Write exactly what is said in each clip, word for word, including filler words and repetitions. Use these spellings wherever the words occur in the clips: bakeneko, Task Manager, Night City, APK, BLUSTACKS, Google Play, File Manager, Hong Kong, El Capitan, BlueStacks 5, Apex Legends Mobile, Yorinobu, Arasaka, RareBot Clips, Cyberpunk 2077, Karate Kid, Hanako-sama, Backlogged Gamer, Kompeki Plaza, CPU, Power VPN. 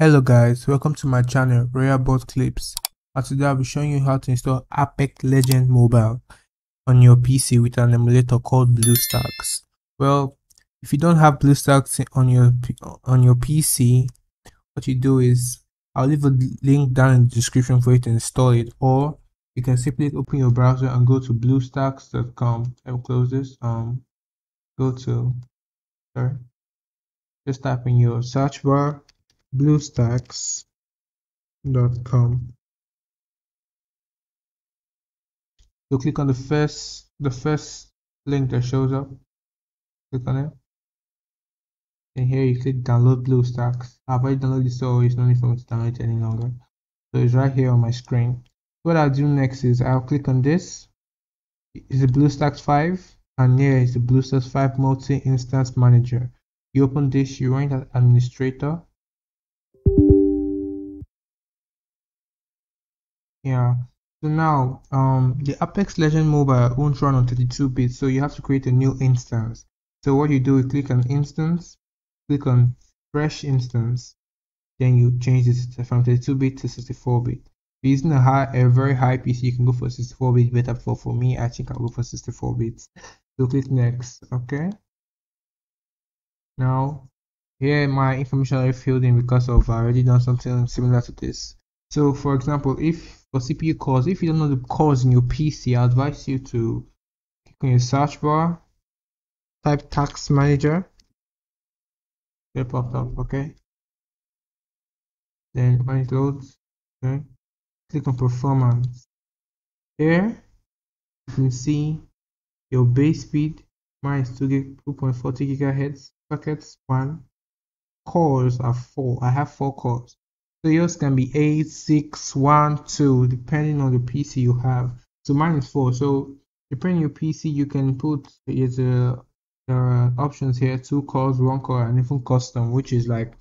Hello guys, welcome to my channel RareBot Clips, and today I'll be showing you how to install Apex Legends Mobile on your P C with an emulator called BlueStacks. Well, if you don't have BlueStacks on your on your P C, what you do is I'll leave a link down in the description for you to install it, or you can simply open your browser and go to BlueStacks dot com. I will close this. Um, go to sorry, just type in your search bar. BlueStacks dot com. So click on the first the first link that shows up. Click on it. And here you click download BlueStacks. I've already downloaded this, so it's not need for me to download it any longer. So it's right here on my screen. What I'll do next is I'll click on this. It's the BlueStacks five, and here is the BlueStacks five Multi Instance Manager. You open this, you run it as administrator. Yeah, so now um the Apex Legends Mobile won't run on thirty-two bit, so you have to create a new instance. So what you do is click on instance, click on fresh instance, then you change this from thirty-two bit to sixty-four bit. If you're using a high a very high P C, you can go for sixty-four bit better, for for me I think I'll go for sixty-four bits. So click next. Okay, now here my information I filled in because of I already done something similar to this. So for example, if for C P U cores, if you don't know the cores in your P C, I advise you to click on your search bar, type Task Manager. It popped up, okay. Then when it loads, okay, click on performance. Here you can see your base speed. Mine is two point four zero gigahertz. Sockets one. Cores are four. I have four cores. So yours can be eight, six, one, two, depending on the P C you have. So mine is four. So depending on your P C, you can put is uh, there are options here: two cores, one core, and even custom, which is like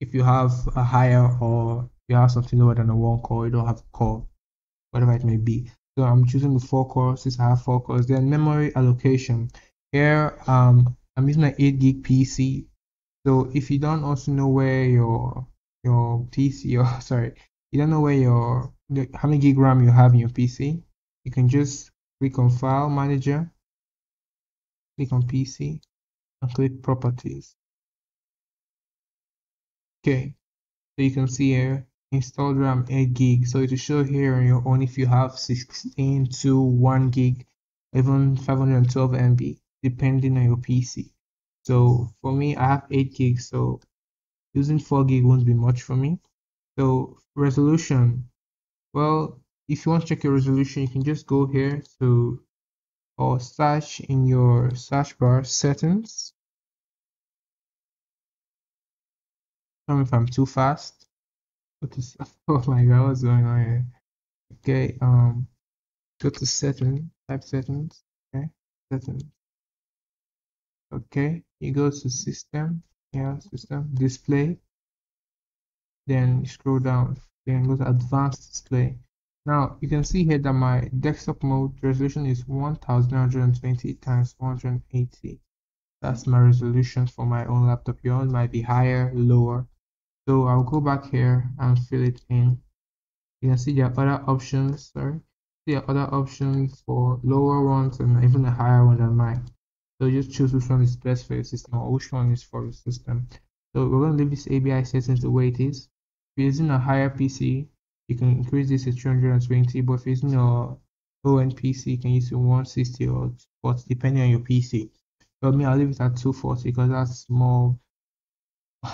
if you have a higher or you have something lower than a one core, you don't have a core, whatever it may be. So I'm choosing the four cores since I have four cores. Then memory allocation. Here um I'm using an eight gig P C. So if you don't also know where your your P C, or sorry, you don't know where your how many gig RAM you have in your P C, you can just click on File Manager, click on P C, and click Properties. Okay, so you can see here installed RAM eight gig. So it will show here on your own if you have sixteen to one gig, even five hundred twelve M B, depending on your P C. So for me, I have eight gig, so using four gig won't be much for me. So resolution, well, if you want to check your resolution, you can just go here to or search in your search bar settings. Tell me if I'm too fast. What is, oh my god, what's going on here? Okay, um go to settings, type settings, okay, settings. Okay, you go to system. Yeah, system display. Then scroll down. Then go to advanced display. Now you can see here that my desktop mode resolution is one thousand one hundred twenty times one hundred eighty. That's my resolution for my own laptop. Your own might be higher, lower. So I'll go back here and fill it in. You can see there are other options. Sorry, there are other options for lower ones and even a higher one than mine. So just choose which one is best for your system or which one is for your system. So we're going to leave this A B I settings the way it is. If you're using a higher P C, you can increase this to three hundred twenty, but if you're using a low-end P C, you can use one sixty or two forty, depending on your P C. For me, I'll leave it at two forty because that's more,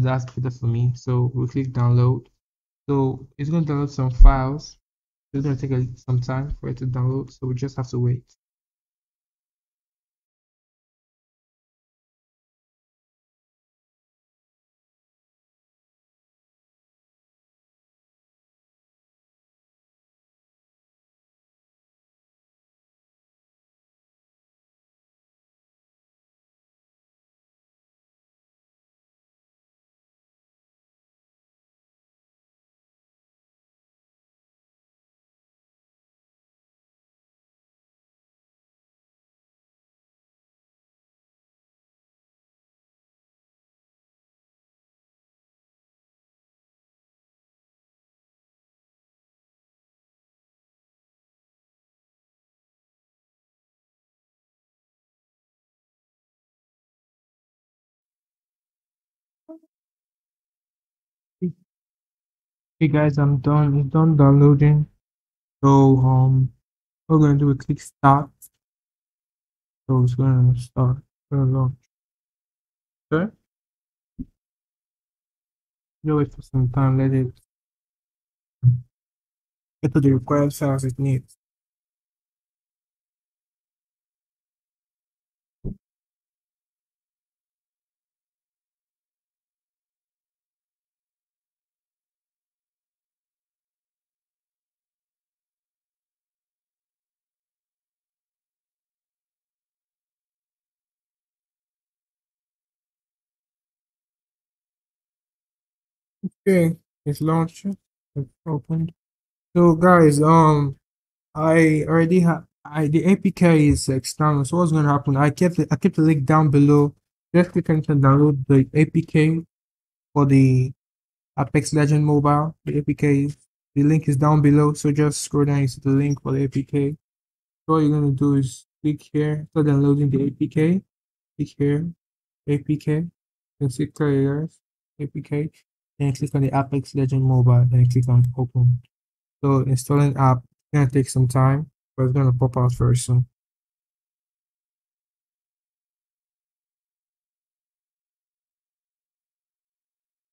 that's better for me. So we'll click download. So it's going to download some files. It's going to take some time for it to download, so we just have to wait. Okay guys, I'm done it's done downloading. So um we're gonna do a click start. So it's gonna start we're gonna launch. Okay. You wait for some time, let it get to the required files it needs. Okay, it's launched, it's opened. So guys, um I already have I the A P K is external, so what's gonna happen? I kept the I kept the link down below. Just click and download the A P K for the Apex Legends Mobile. The A P K the link is down below, so just scroll down into the link for the A P K. So all you're gonna do is click here, start downloading the A P K, click here, A P K, then click careers, A P K. Then click on the Apex Legends Mobile, then click on open. So installing app is gonna take some time, but it's gonna pop out very soon.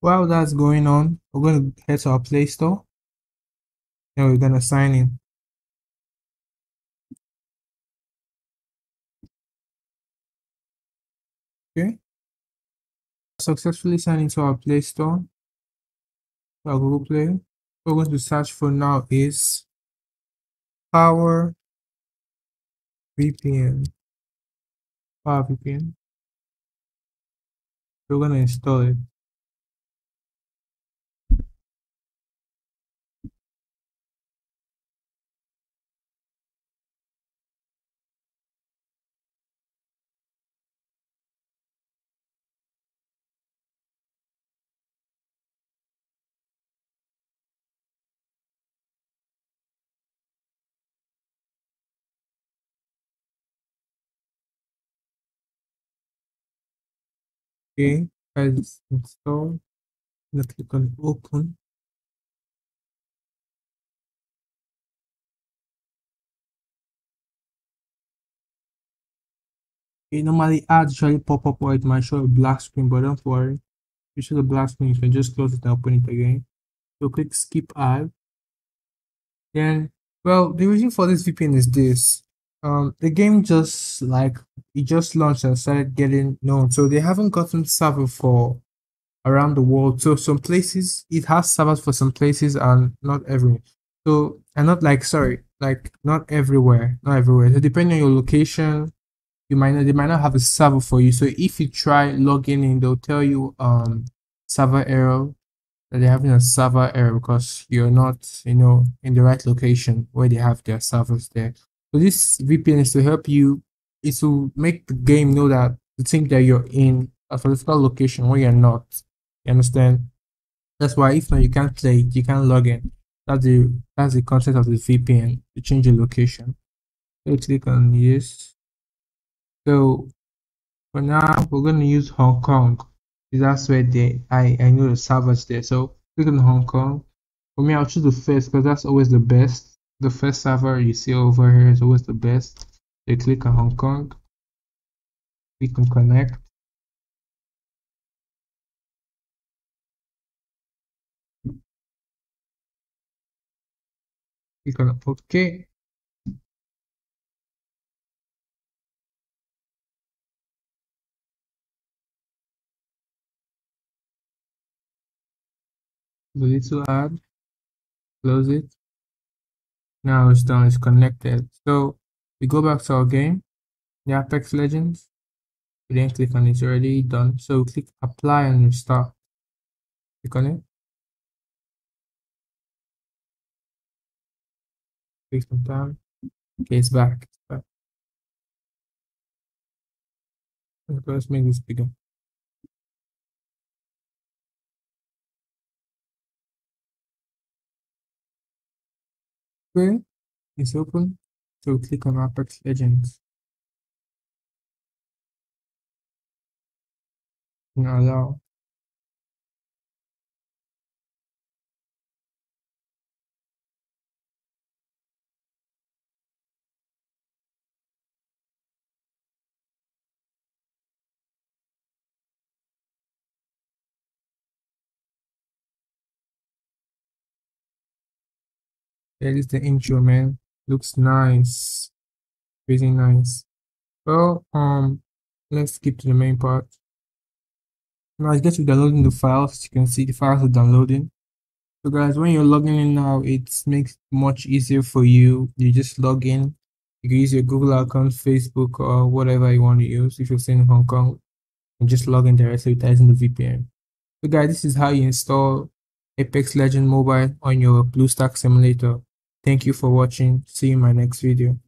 While that's going on, we're gonna head to our Play Store and we're gonna sign in. Okay. Successfully signed into our Play Store. Our Google Play. What we're going to search for now is Power V P N. Power V P N. We're going to install it. Okay, guys, install. Let's click on open. Okay, normally ads usually pop up or it might show a black screen, but don't worry. If you show the black screen, you can just close it and open it again. So click skip ad. Then, well, the reason for this V P N is this. Um, the game just like it just launched and started getting known, so they haven't gotten server for around the world. So some places it has servers for some places and not everywhere. So and not like sorry, like not everywhere, not everywhere. So depending on your location, you might not they might not have a server for you. So if you try logging in, they'll tell you um server error, that they're having a server error because you're not you know in the right location where they have their servers there. So this V P N is to help you, it's to make the game know that the thing that you're in a physical location where you're not. You understand? That's why if not you can't play it, you can't log in. That's the that's the concept of the V P N, to change your location. So click on yes. So for now we're gonna use Hong Kong, because that's where they I, I know the servers there. So click on Hong Kong. For me, I'll choose the first because that's always the best. The first server you see over here is always the best. You click on Hong Kong, click on connect. Click on OK. The little ad, close it. Now it's done, it's connected. So we go back to our game, the Apex Legends. We didn't click on it, it's already done. So we click apply and restart. Click on it. Take some time. Okay, it's back. It's back. Okay, let's make this bigger. Okay, it's open, so click on Apex Legends. Now allow. That is the intro, man. Looks nice, pretty nice. Well, um, let's skip to the main part. Now I guess we're downloading the files. You can see the files are downloading. So guys, when you're logging in now, it makes it much easier for you. You just log in. You can use your Google account, Facebook, or whatever you want to use. If you're staying in Hong Kong, and just log in directly utilizing the V P N. So guys, this is how you install Apex Legends Mobile on your BlueStacks emulator. Thank you for watching. See you in my next video.